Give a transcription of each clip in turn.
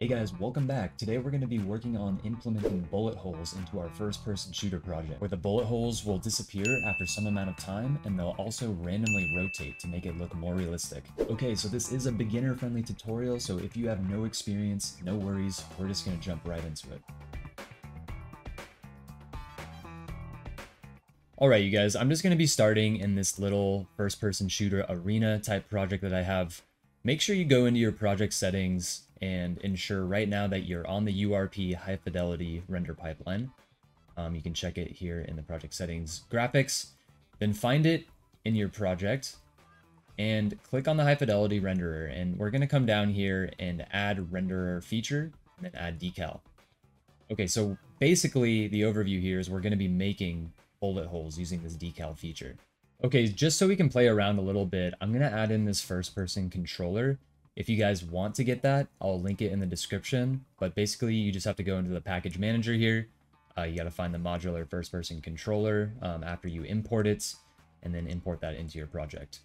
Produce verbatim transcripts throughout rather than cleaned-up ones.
Hey guys, welcome back. Today we're going to be working on implementing bullet holes into our first-person shooter project, where the bullet holes will disappear after some amount of time, and they'll also randomly rotate to make it look more realistic. Okay, so this is a beginner-friendly tutorial, so if you have no experience, no worries, we're just going to jump right into it. Alright you guys, I'm just going to be starting in this little first-person shooter arena type project that I have. Make sure you go into your project settings and ensure right now that you're on the U R P high fidelity render pipeline. Um, you can check it here in the project settings graphics, then find it in your project and click on the high fidelity renderer. And we're going to come down here and add renderer feature and then add decal. Okay, so basically the overview here is we're going to be making bullet holes using this decal feature. Okay, just so we can play around a little bit, I'm going to add in this first person controller. If you guys want to get that, I'll link it in the description, but basically you just have to go into the package manager here. Uh, you got to find the modular first-person controller um, after you import it, and then import that into your project.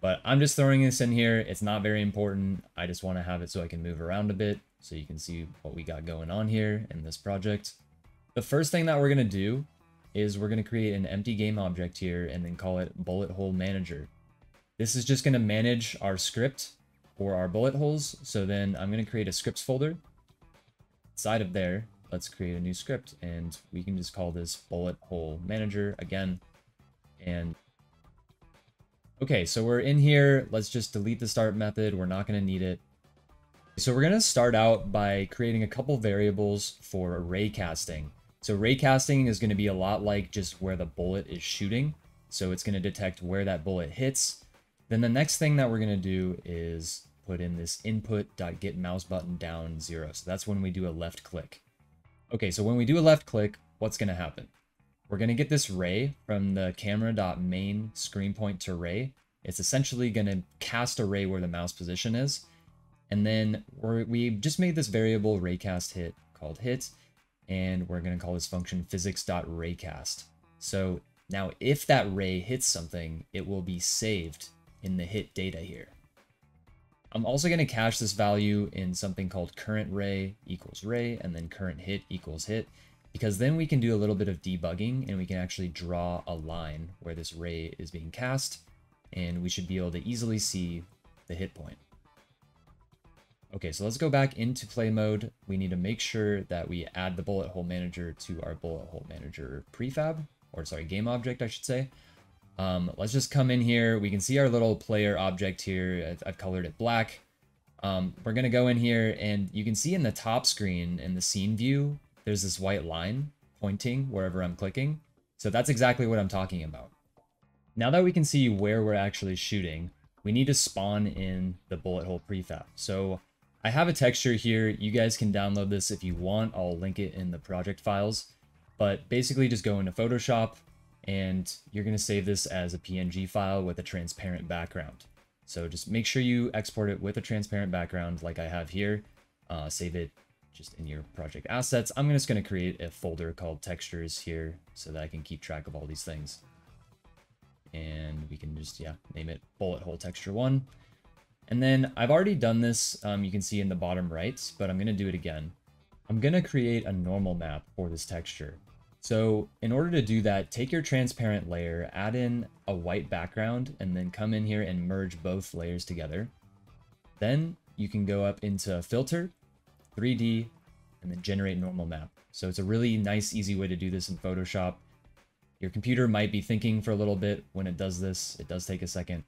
But I'm just throwing this in here. It's not very important. I just want to have it so I can move around a bit so you can see what we got going on here in this project. The first thing that we're going to do is we're going to create an empty game object here and then call it bullet hole manager. This is just going to manage our script for our bullet holes. So then I'm going to create a scripts folder. Inside of there, let's create a new script, and we can just call this bullet hole manager again. And okay, so we're in here. Let's just delete the start method. We're not going to need it. So we're going to start out by creating a couple variables for ray casting. So ray casting is going to be a lot like just where the bullet is shooting. So it's going to detect where that bullet hits. Then the next thing that we're going to do is put in this input dot get mouse button down zero. So that's when we do a left click. Okay, so when we do a left click, what's going to happen? We're going to get this ray from the camera.main screenPointToRay. It's essentially going to cast a ray where the mouse position is. And then we're, we just made this variable raycasthit called hit, and we're going to call this function physics.raycast. So now if that ray hits something, it will be saved in the hit data here. I'm also going to cache this value in something called current ray equals ray, and then current hit equals hit, because then we can do a little bit of debugging and we can actually draw a line where this ray is being cast, and we should be able to easily see the hit point. Okay, so let's go back into play mode. We need to make sure that we add the bullet hole manager to our bullet hole manager prefab, or sorry, game object, I should say. Um, let's just come in here. We can see our little player object here. I've, I've colored it black. Um, we're going to go in here, and you can see in the top screen in the scene view, there's this white line pointing wherever I'm clicking. So that's exactly what I'm talking about. Now that we can see where we're actually shooting, we need to spawn in the bullet hole prefab. So I have a texture here. You guys can download this if you want. I'll link it in the project files, but basically just go into Photoshop, and you're going to save this as a P N G file with a transparent background. So just make sure you export it with a transparent background like I have here. Uh, save it just in your project assets. I'm just going to create a folder called textures here so that I can keep track of all these things. And we can just, yeah, name it bullet hole texture one. And then I've already done this, um, you can see in the bottom right, but I'm going to do it again. I'm going to create a normal map for this texture. So in order to do that, take your transparent layer, add in a white background, and then come in here and merge both layers together. Then you can go up into filter, three D, and then generate normal map. So it's a really nice, easy way to do this in Photoshop. Your computer might be thinking for a little bit when it does this. It does take a second.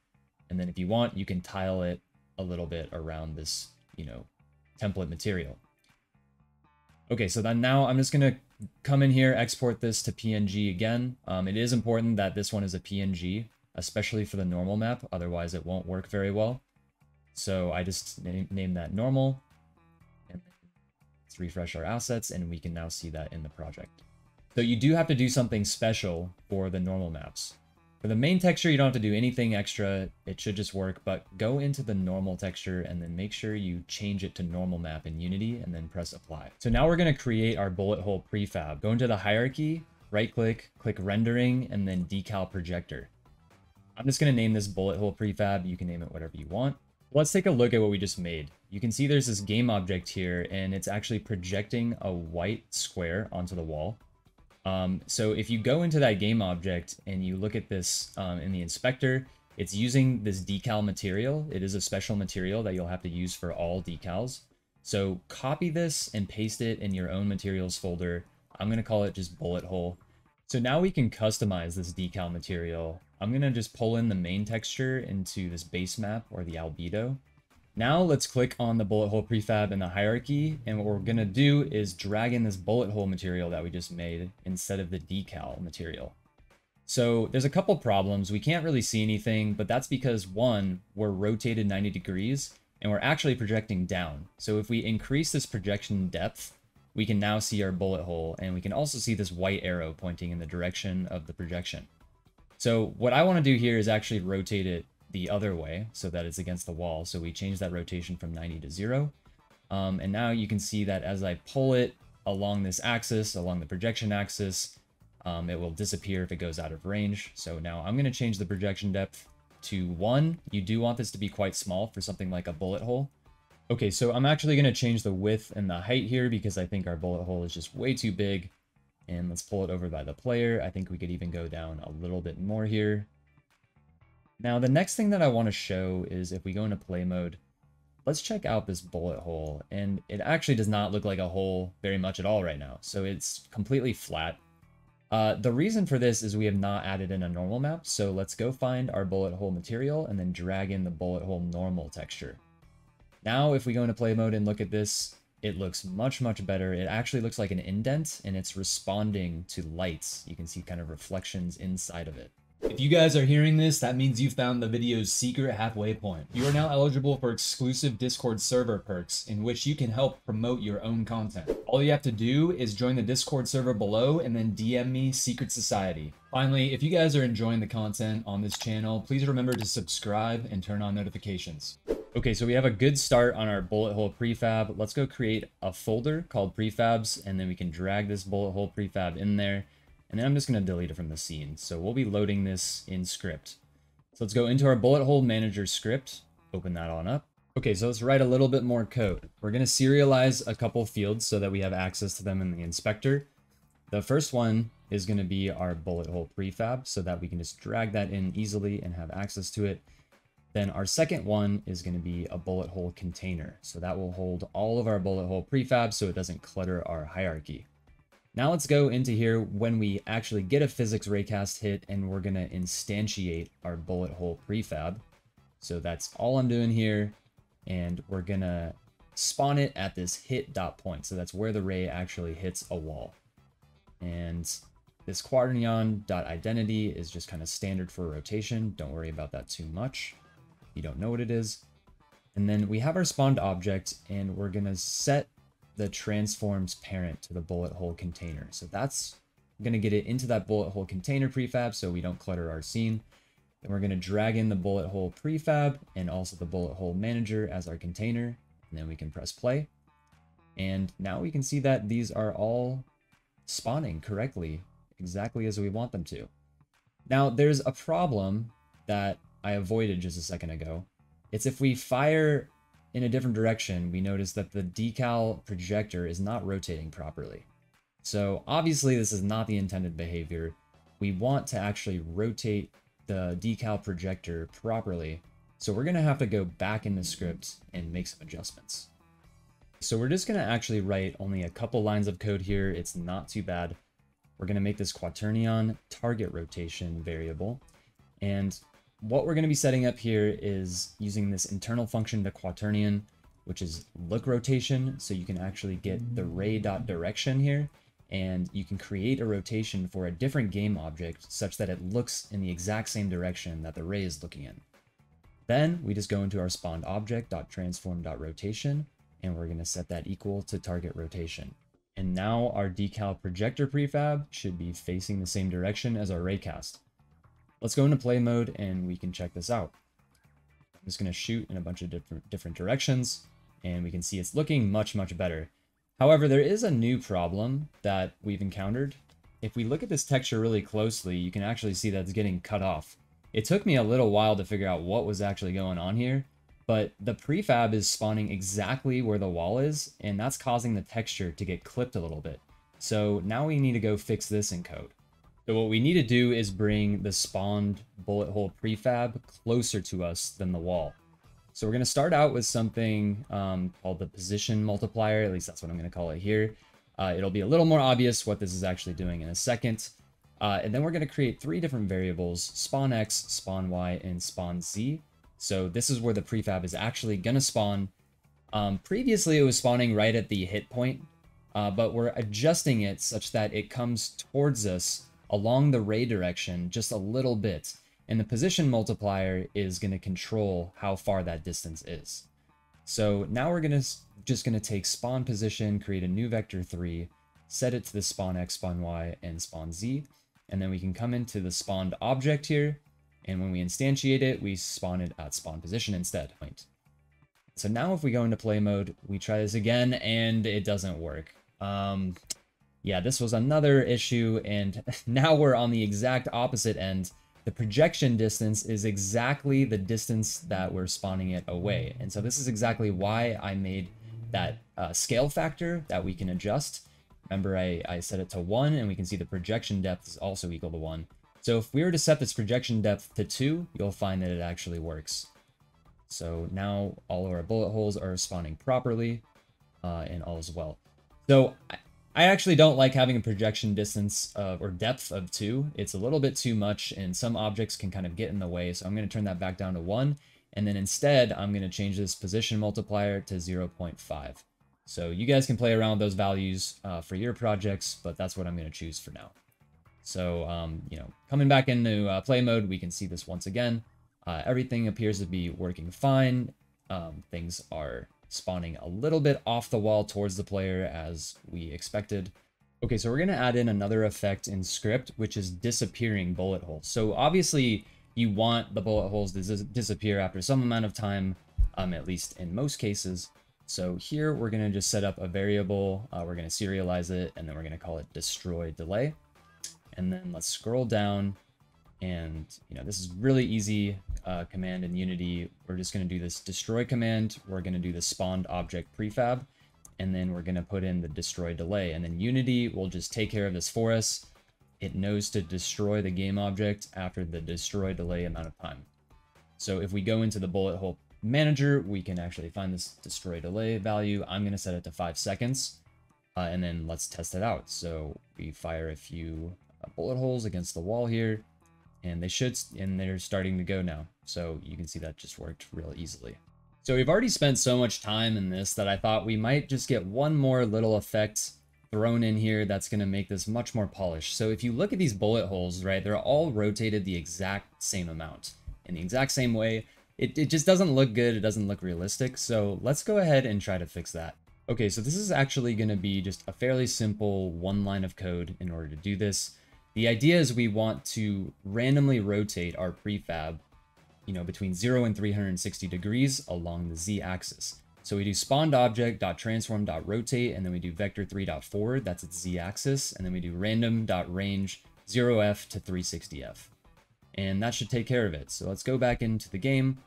And then if you want, you can tile it a little bit around this, you know, template material. Okay, so then now I'm just going to come in here, export this to P N G again. Um, it is important that this one is a P N G, especially for the normal map. Otherwise, it won't work very well. So I just name, name that normal. And let's refresh our assets, and we can now see that in the project. So you do have to do something special for the normal maps. For the main texture, you don't have to do anything extra. It should just work, but go into the normal texture and then make sure you change it to normal map in Unity and then press apply. So now we're going to create our bullet hole prefab. Go into the hierarchy, right click, click rendering, and then decal projector. I'm just going to name this bullet hole prefab. You can name it whatever you want. let's take a look at what we just made. You can see there's this game object here, and it's actually projecting a white square onto the wall. Um, so if you go into that game object and you look at this um, in the inspector, it's using this decal material. It is a special material that you'll have to use for all decals. So copy this and paste it in your own materials folder. I'm going to call it just bullet hole. So now we can customize this decal material. I'm going to just pull in the main texture into this base map or the albedo. Now let's click on the bullet hole prefab in the hierarchy. And what we're going to do is drag in this bullet hole material that we just made instead of the decal material. So there's a couple problems. We can't really see anything, but that's because one, we're rotated ninety degrees and we're actually projecting down. So if we increase this projection depth, we can now see our bullet hole, and we can also see this white arrow pointing in the direction of the projection. So what I want to do here is actually rotate it the other way so that it's against the wall. So we change that rotation from ninety to zero. Um, and now you can see that as I pull it along this axis, along the projection axis, um, it will disappear if it goes out of range. So now I'm going to change the projection depth to one. You do want this to be quite small for something like a bullet hole. Okay, so I'm actually going to change the width and the height here because I think our bullet hole is just way too big. And let's pull it over by the player. I think we could even go down a little bit more here. Now, the next thing that I want to show is if we go into play mode, let's check out this bullet hole. And it actually does not look like a hole very much at all right now. So it's completely flat. Uh, the reason for this is we have not added in a normal map. So let's go find our bullet hole material and then drag in the bullet hole normal texture. Now, if we go into play mode and look at this, it looks much, much better. It actually looks like an indent, and it's responding to lights. You can see kind of reflections inside of it. If you guys are hearing this, that means you've found the video's secret halfway point. You are now eligible for exclusive Discord server perks in which you can help promote your own content. All you have to do is join the Discord server below and then D M me Secret Society. Finally, if you guys are enjoying the content on this channel, please remember to subscribe and turn on notifications. Okay, so we have a good start on our bullet hole prefab. Let's go create a folder called prefabs, and then we can drag this bullet hole prefab in there. And then I'm just going to delete it from the scene. So we'll be loading this in script. So let's go into our bullet hole manager script, open that on up. Okay, so let's write a little bit more code. We're going to serialize a couple fields so that we have access to them in the inspector. The first one is going to be our bullet hole prefab so that we can just drag that in easily and have access to it. Then our second one is going to be a bullet hole container. So that will hold all of our bullet hole prefabs so it doesn't clutter our hierarchy. Now let's go into here when we actually get a physics raycast hit, and we're going to instantiate our bullet hole prefab. So that's all I'm doing here. And we're going to spawn it at this hit dot point. So that's where the ray actually hits a wall. And this quaternion.identity is just kind of standard for rotation. Don't worry about that too much. You don't know what it is. And then we have our spawned object, and we're going to set the transform's parent to the bullet hole container. So that's going to get it into that bullet hole container prefab so we don't clutter our scene. And we're going to drag in the bullet hole prefab and also the bullet hole manager as our container. And then we can press play. And now we can see that these are all spawning correctly, exactly as we want them to. Now there's a problem that I avoided just a second ago. It's if we fire in a different direction, we notice that the decal projector is not rotating properly. So obviously this is not the intended behavior. We want to actually rotate the decal projector properly. So we're gonna have to go back in the script and make some adjustments. So we're just gonna actually write only a couple lines of code here. It's not too bad. We're gonna make this quaternion target rotation variable, and what we're going to be setting up here is using this internal function to quaternion, which is look rotation. So you can actually get the ray.direction here, and you can create a rotation for a different game object such that it looks in the exact same direction that the ray is looking in. Then we just go into our spawned object.transform.rotation, and we're going to set that equal to target rotation. And now our decal projector prefab should be facing the same direction as our raycast. Let's go into play mode and we can check this out. I'm just going to shoot in a bunch of different, different directions, and we can see it's looking much, much better. However, there is a new problem that we've encountered. If we look at this texture really closely, you can actually see that it's getting cut off. It took me a little while to figure out what was actually going on here, but the prefab is spawning exactly where the wall is, and that's causing the texture to get clipped a little bit. So now we need to go fix this in code. So what we need to do is bring the spawned bullet hole prefab closer to us than the wall. So we're going to start out with something um, called the position multiplier, at least that's what I'm going to call it here. Uh, it'll be a little more obvious what this is actually doing in a second. Uh, and then we're going to create three different variables, spawn X, spawn Y, and spawn Z. So this is where the prefab is actually going to spawn. Um, previously, it was spawning right at the hit point, uh, but we're adjusting it such that it comes towards us along the ray direction just a little bit. And the position multiplier is going to control how far that distance is. So now we're going to just going to take spawn position, create a new vector three, set it to the spawn X, spawn Y, and spawn Z. And then we can come into the spawned object here. And when we instantiate it, we spawn it at spawn position instead. So now if we go into play mode, we try this again and it doesn't work. Um, yeah, this was another issue. And now we're on the exact opposite end. The projection distance is exactly the distance that we're spawning it away. And so this is exactly why I made that uh, scale factor that we can adjust. Remember, I, I set it to one, and we can see the projection depth is also equal to one. So if we were to set this projection depth to two, you'll find that it actually works. So now all of our bullet holes are spawning properly, uh, and all is well. So I, I actually don't like having a projection distance of, or depth of two. It's a little bit too much, and some objects can kind of get in the way. So I'm going to turn that back down to one. And then instead, I'm going to change this position multiplier to zero point five. So you guys can play around with those values uh, for your projects, but that's what I'm going to choose for now. So, um, you know, coming back into uh, play mode, we can see this once again. Uh, everything appears to be working fine. Um, things are spawning a little bit off the wall towards the player as we expected. Okay, so we're going to add in another effect in script, which is disappearing bullet holes. So obviously, you want the bullet holes to dis disappear after some amount of time, um, at least in most cases. So here, we're going to just set up a variable. Uh, we're going to serialize it, and then we're going to call it destroy delay. And then let's scroll down. And, you know, this is really easy uh, command in Unity. We're just going to do this destroy command. We're going to do the spawned object prefab. And then we're going to put in the destroy delay. And then Unity will just take care of this for us. It knows to destroy the game object after the destroy delay amount of time. So if we go into the bullet hole manager, we can actually find this destroy delay value. I'm going to set it to five seconds. Uh, and then let's test it out. So we fire a few uh, bullet holes against the wall here. And they should, and they're starting to go now. So you can see that just worked real easily. So we've already spent so much time in this that I thought we might just get one more little effect thrown in here that's going to make this much more polished. So if you look at these bullet holes, right, they're all rotated the exact same amount in the exact same way. It, it just doesn't look good. It doesn't look realistic. So let's go ahead and try to fix that. Okay, so this is actually going to be just a fairly simple one line of code in order to do this. The idea is we want to randomly rotate our prefab, you know, between zero and three hundred sixty degrees along the z-axis. So we do spawned object.transform.rotate, and then we do vector three dot forward, that's its z-axis, and then we do random.range zero f to three sixty f. And that should take care of it. So let's go back into the game.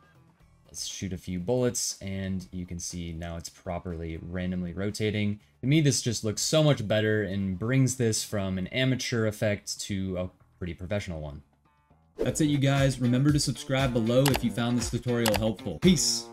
Let's shoot a few bullets, and you can see now it's properly randomly rotating. To me, this just looks so much better and brings this from an amateur effect to a pretty professional one. That's it, you guys. Remember to subscribe below if you found this tutorial helpful. Peace!